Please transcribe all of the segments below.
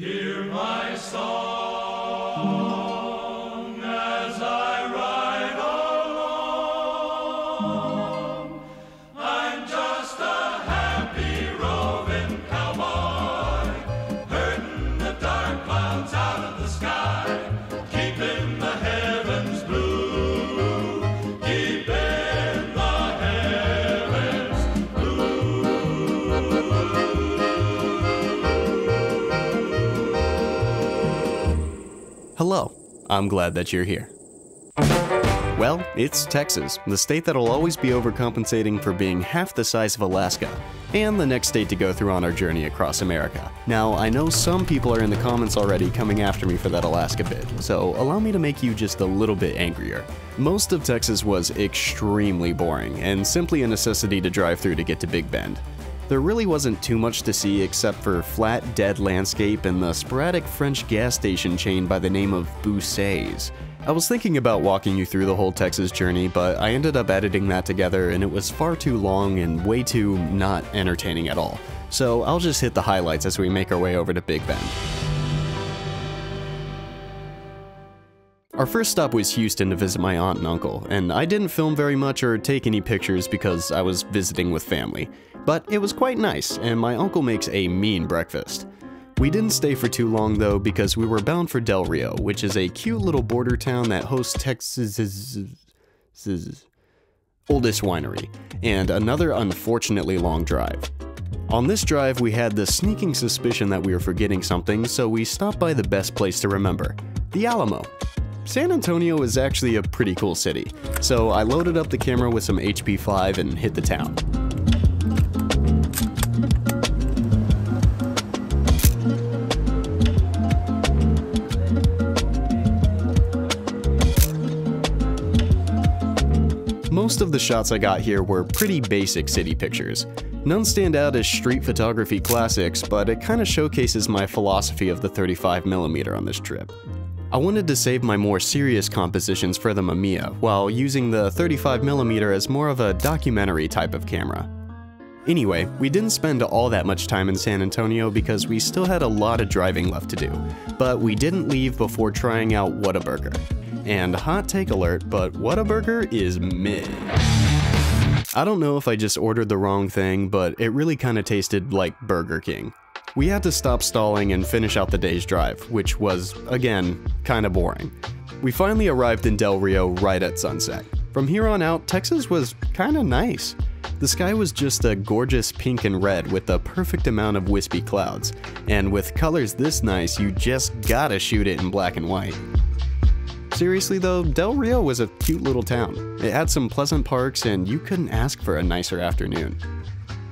Hear my song as I ride along. I'm just a happy roving cowboy, herding the dark clouds out of the sky, keeping the heavens blue, keeping the heavens blue. Hello, I'm glad that you're here. Well, it's Texas, the state that'll always be overcompensating for being half the size of Alaska, and the next state to go through on our journey across America. Now, I know some people are in the comments already coming after me for that Alaska bit, so allow me to make you just a little bit angrier. Most of Texas was extremely boring, and simply a necessity to drive through to get to Big Bend. There really wasn't too much to see except for flat, dead landscape and the sporadic French gas station chain by the name of Bousses. I was thinking about walking you through the whole Texas journey, but I ended up editing that together and it was far too long and way too not entertaining at all. So I'll just hit the highlights as we make our way over to Big Bend. Our first stop was Houston to visit my aunt and uncle, and I didn't film very much or take any pictures because I was visiting with family. But it was quite nice, and my uncle makes a mean breakfast. We didn't stay for too long though because we were bound for Del Rio, which is a cute little border town that hosts Texas's oldest winery, and another unfortunately long drive. On this drive we had the sneaking suspicion that we were forgetting something, so we stopped by the best place to remember, the Alamo. San Antonio is actually a pretty cool city, so I loaded up the camera with some HP5 and hit the town. Most of the shots I got here were pretty basic city pictures. None stand out as street photography classics, but it kind of showcases my philosophy of the 35mm on this trip. I wanted to save my more serious compositions for the Mamiya, while using the 35mm as more of a documentary type of camera. Anyway, we didn't spend all that much time in San Antonio because we still had a lot of driving left to do, but we didn't leave before trying out Whataburger. And hot take alert, but Whataburger is mid. I don't know if I just ordered the wrong thing, but it really kinda tasted like Burger King. We had to stop stalling and finish out the day's drive, which was, again, kinda boring. We finally arrived in Del Rio right at sunset. From here on out, Texas was kinda nice. The sky was just a gorgeous pink and red with the perfect amount of wispy clouds, and with colors this nice, you just gotta shoot it in black and white. Seriously though, Del Rio was a cute little town. It had some pleasant parks and you couldn't ask for a nicer afternoon.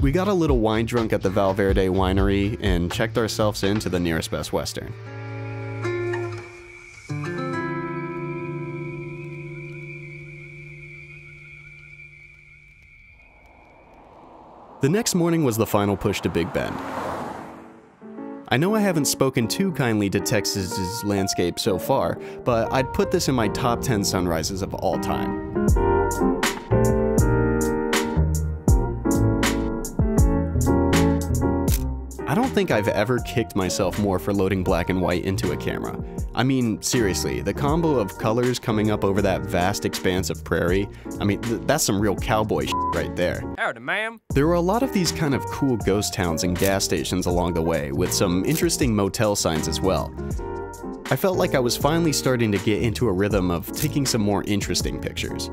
We got a little wine drunk at the Val Verde Winery and checked ourselves into the nearest Best Western. The next morning was the final push to Big Bend. I know I haven't spoken too kindly to Texas's landscape so far, but I'd put this in my top 10 sunrises of all time. I don't think I've ever kicked myself more for loading black and white into a camera. I mean, seriously, the combo of colors coming up over that vast expanse of prairie, I mean, that's some real cowboy shit right there. Howdy, ma'am. There were a lot of these kind of cool ghost towns and gas stations along the way, with some interesting motel signs as well. I felt like I was finally starting to get into a rhythm of taking some more interesting pictures.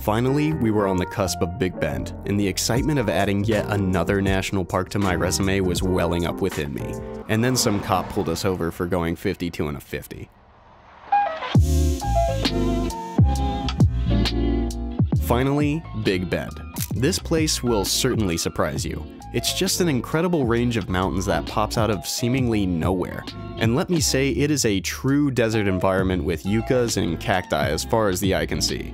Finally, we were on the cusp of Big Bend, and the excitement of adding yet another national park to my resume was welling up within me. And then some cop pulled us over for going 52 and a 50. Finally, Big Bend. This place will certainly surprise you. It's just an incredible range of mountains that pops out of seemingly nowhere. And let me say, it is a true desert environment with yuccas and cacti as far as the eye can see.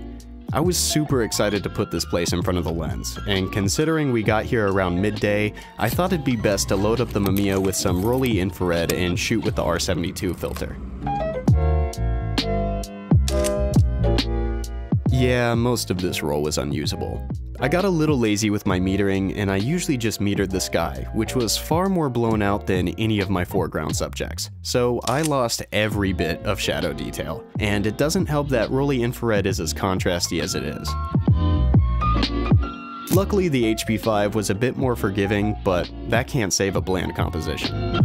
I was super excited to put this place in front of the lens, and considering we got here around midday, I thought it'd be best to load up the Mamiya with some Rollei Infrared and shoot with the R72 filter. Yeah, most of this roll was unusable. I got a little lazy with my metering and I usually just metered the sky, which was far more blown out than any of my foreground subjects, so I lost every bit of shadow detail, and it doesn't help that Rollei Infrared is as contrasty as it is. Luckily, the HP5 was a bit more forgiving, but that can't save a bland composition.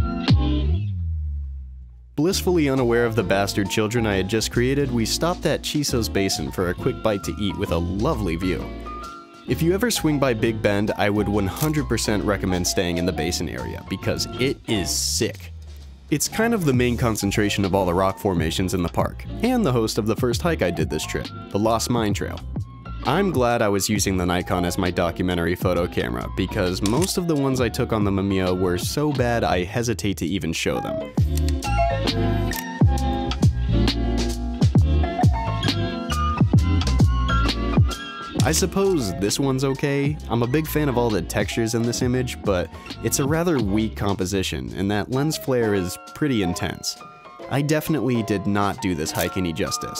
Blissfully unaware of the bastard children I had just created, we stopped at Chisos Basin for a quick bite to eat with a lovely view. If you ever swing by Big Bend, I would 100% recommend staying in the basin area because it is sick. It's kind of the main concentration of all the rock formations in the park, and the host of the first hike I did this trip, the Lost Mine Trail. I'm glad I was using the Nikon as my documentary photo camera because most of the ones I took on the Mamiya were so bad I hesitate to even show them. I suppose this one's okay. I'm a big fan of all the textures in this image, but it's a rather weak composition and that lens flare is pretty intense. I definitely did not do this hike any justice.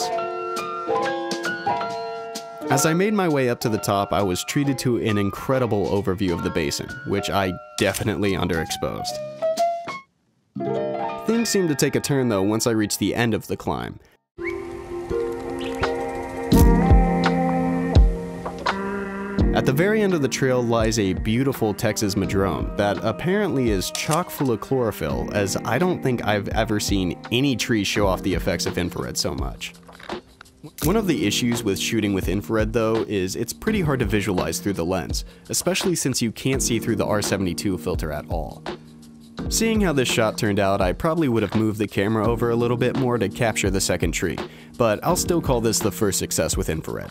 As I made my way up to the top, I was treated to an incredible overview of the basin, which I definitely underexposed. Things seemed to take a turn though once I reached the end of the climb. At the very end of the trail lies a beautiful Texas madrone that apparently is chock full of chlorophyll, as I don't think I've ever seen any tree show off the effects of infrared so much. One of the issues with shooting with infrared though is it's pretty hard to visualize through the lens, especially since you can't see through the R72 filter at all. Seeing how this shot turned out, I probably would have moved the camera over a little bit more to capture the second tree, but I'll still call this the first success with infrared.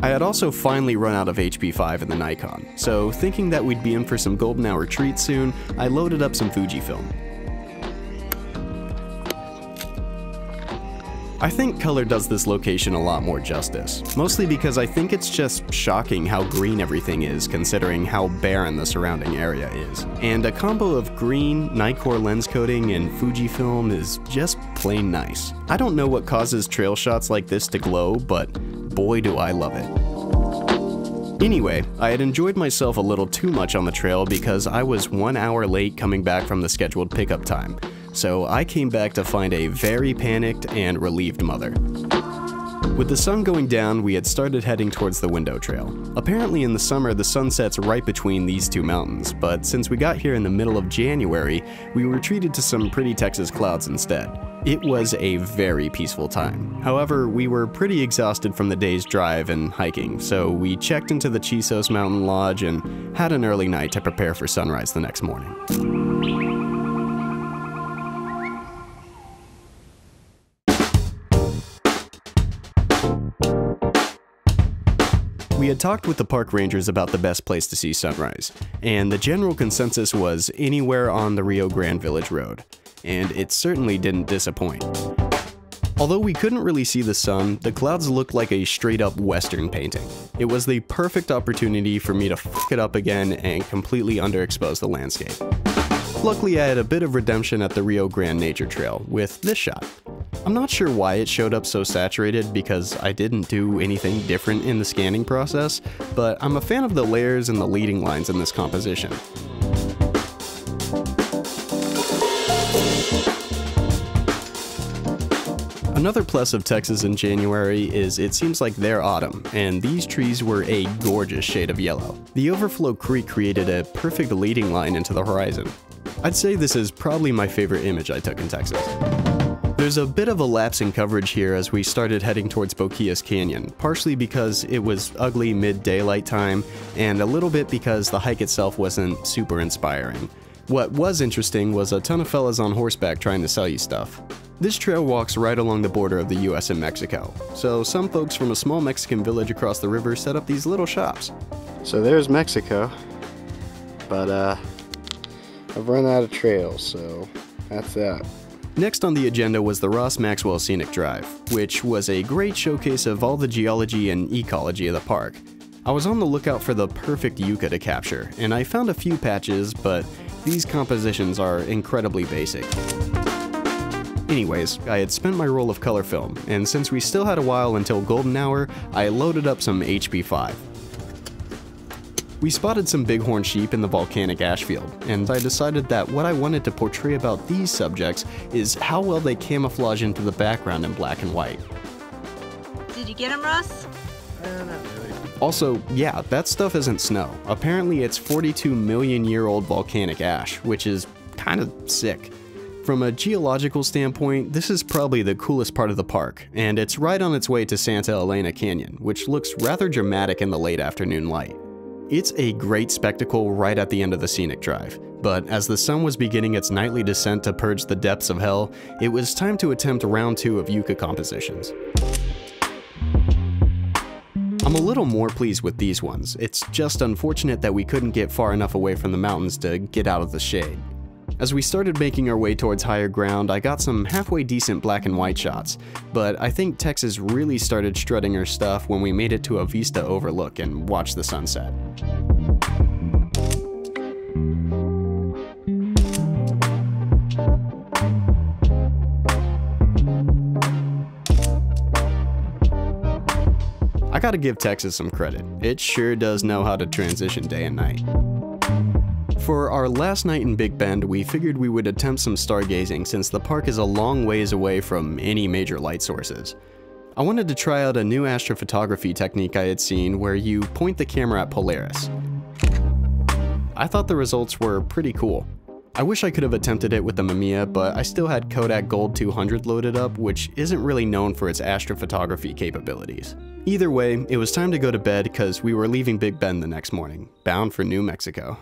I had also finally run out of HP5 in the Nikon, so thinking that we'd be in for some golden hour treats soon, I loaded up some Fujifilm. I think color does this location a lot more justice, mostly because I think it's just shocking how green everything is considering how barren the surrounding area is. And a combo of green, Nikkor lens coating, and Fujifilm is just plain nice. I don't know what causes trail shots like this to glow, but boy do I love it. Anyway, I had enjoyed myself a little too much on the trail because I was 1 hour late coming back from the scheduled pickup time. So I came back to find a very panicked and relieved mother. With the sun going down, we had started heading towards the Window Trail. Apparently in the summer, the sun sets right between these two mountains, but since we got here in the middle of January, we were treated to some pretty Texas clouds instead. It was a very peaceful time. However, we were pretty exhausted from the day's drive and hiking, so we checked into the Chisos Mountain Lodge and had an early night to prepare for sunrise the next morning. We had talked with the park rangers about the best place to see sunrise, and the general consensus was anywhere on the Rio Grande Village Road, and it certainly didn't disappoint. Although we couldn't really see the sun, the clouds looked like a straight up Western painting. It was the perfect opportunity for me to f*** it up again and completely underexpose the landscape. Luckily, I had a bit of redemption at the Rio Grande Nature Trail with this shot. I'm not sure why it showed up so saturated because I didn't do anything different in the scanning process, but I'm a fan of the layers and the leading lines in this composition. Another plus of Texas in January is it seems like they're autumn, and these trees were a gorgeous shade of yellow. The overflow creek created a perfect leading line into the horizon. I'd say this is probably my favorite image I took in Texas. There's a bit of a lapse in coverage here as we started heading towards Boquillas Canyon, partially because it was ugly mid-daylight time, and a little bit because the hike itself wasn't super inspiring. What was interesting was a ton of fellas on horseback trying to sell you stuff. This trail walks right along the border of the US and Mexico, so some folks from a small Mexican village across the river set up these little shops. So there's Mexico, but I've run out of trails, so that's that. Next on the agenda was the Ross Maxwell Scenic Drive, which was a great showcase of all the geology and ecology of the park. I was on the lookout for the perfect yucca to capture, and I found a few patches, but these compositions are incredibly basic. Anyways, I had spent my roll of color film, and since we still had a while until golden hour, I loaded up some HP5. We spotted some bighorn sheep in the volcanic ash field, and I decided that what I wanted to portray about these subjects is how well they camouflage into the background in black and white. Did you get them, Ross? Not really. Also, yeah, that stuff isn't snow. Apparently it's 42 million year old volcanic ash, which is kind of sick. From a geological standpoint, this is probably the coolest part of the park, and it's right on its way to Santa Elena Canyon, which looks rather dramatic in the late afternoon light. It's a great spectacle right at the end of the scenic drive, but as the sun was beginning its nightly descent to purge the depths of hell, it was time to attempt round 2 of Yucca compositions. I'm a little more pleased with these ones. It's just unfortunate that we couldn't get far enough away from the mountains to get out of the shade. As we started making our way towards higher ground, I got some halfway decent black and white shots, but I think Texas really started strutting her stuff when we made it to a vista overlook and watched the sunset. I gotta give Texas some credit. It sure does know how to transition day and night. For our last night in Big Bend, we figured we would attempt some stargazing since the park is a long ways away from any major light sources. I wanted to try out a new astrophotography technique I had seen where you point the camera at Polaris. I thought the results were pretty cool. I wish I could have attempted it with the Mamiya, but I still had Kodak Gold 200 loaded up, which isn't really known for its astrophotography capabilities. Either way, it was time to go to bed because we were leaving Big Bend the next morning, bound for New Mexico.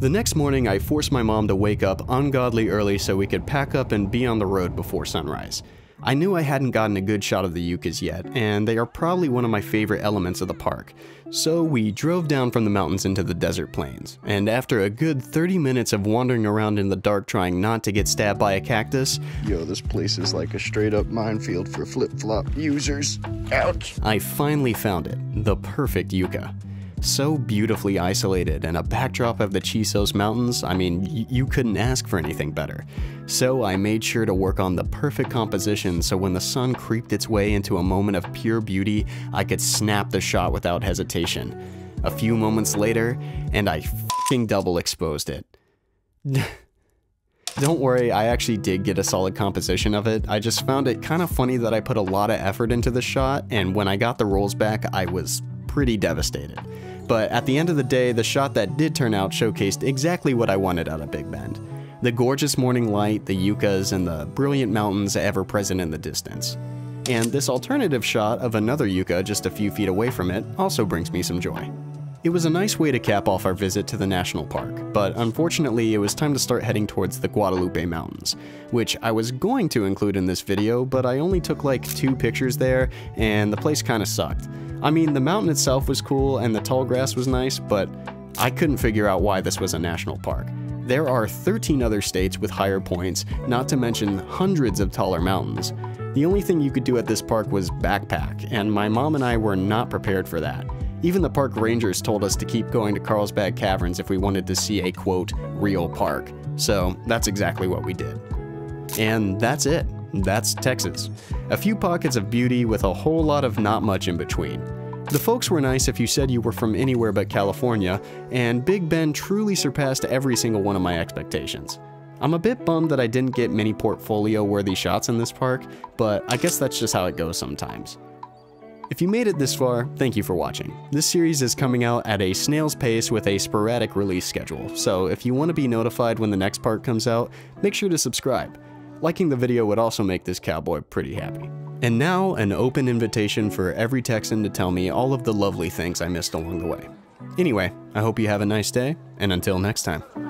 The next morning, I forced my mom to wake up ungodly early so we could pack up and be on the road before sunrise. I knew I hadn't gotten a good shot of the Yuccas yet, and they are probably one of my favorite elements of the park. So we drove down from the mountains into the desert plains, and after a good 30 minutes of wandering around in the dark trying not to get stabbed by a cactus, yo, this place is like a straight up minefield for flip-flop users, ouch! I finally found it, the perfect Yucca. So beautifully isolated and a backdrop of the Chisos Mountains, I mean, you couldn't ask for anything better. So I made sure to work on the perfect composition so when the sun creeped its way into a moment of pure beauty, I could snap the shot without hesitation. A few moments later, and I f***ing double exposed it. Don't worry, I actually did get a solid composition of it. I just found it kind of funny that I put a lot of effort into the shot, and when I got the rolls back, I was pretty devastated. But at the end of the day, the shot that did turn out showcased exactly what I wanted out of Big Bend. The gorgeous morning light, the Yuccas, and the brilliant mountains ever present in the distance. And this alternative shot of another Yucca just a few feet away from it also brings me some joy. It was a nice way to cap off our visit to the national park, but unfortunately it was time to start heading towards the Guadalupe Mountains, which I was going to include in this video, but I only took like 2 pictures there, and the place kinda sucked. I mean, the mountain itself was cool and the tall grass was nice, but I couldn't figure out why this was a national park. There are 13 other states with higher points, not to mention hundreds of taller mountains. The only thing you could do at this park was backpack, and my mom and I were not prepared for that. Even the park rangers told us to keep going to Carlsbad Caverns if we wanted to see a, quote, real park. So that's exactly what we did. And that's it. That's Texas. A few pockets of beauty with a whole lot of not much in between. The folks were nice if you said you were from anywhere but California, and Big Bend truly surpassed every single one of my expectations. I'm a bit bummed that I didn't get many portfolio-worthy shots in this park, but I guess that's just how it goes sometimes. If you made it this far, thank you for watching. This series is coming out at a snail's pace with a sporadic release schedule, so if you want to be notified when the next part comes out, make sure to subscribe. Liking the video would also make this cowboy pretty happy. And now, an open invitation for every Texan to tell me all of the lovely things I missed along the way. Anyway, I hope you have a nice day, and until next time.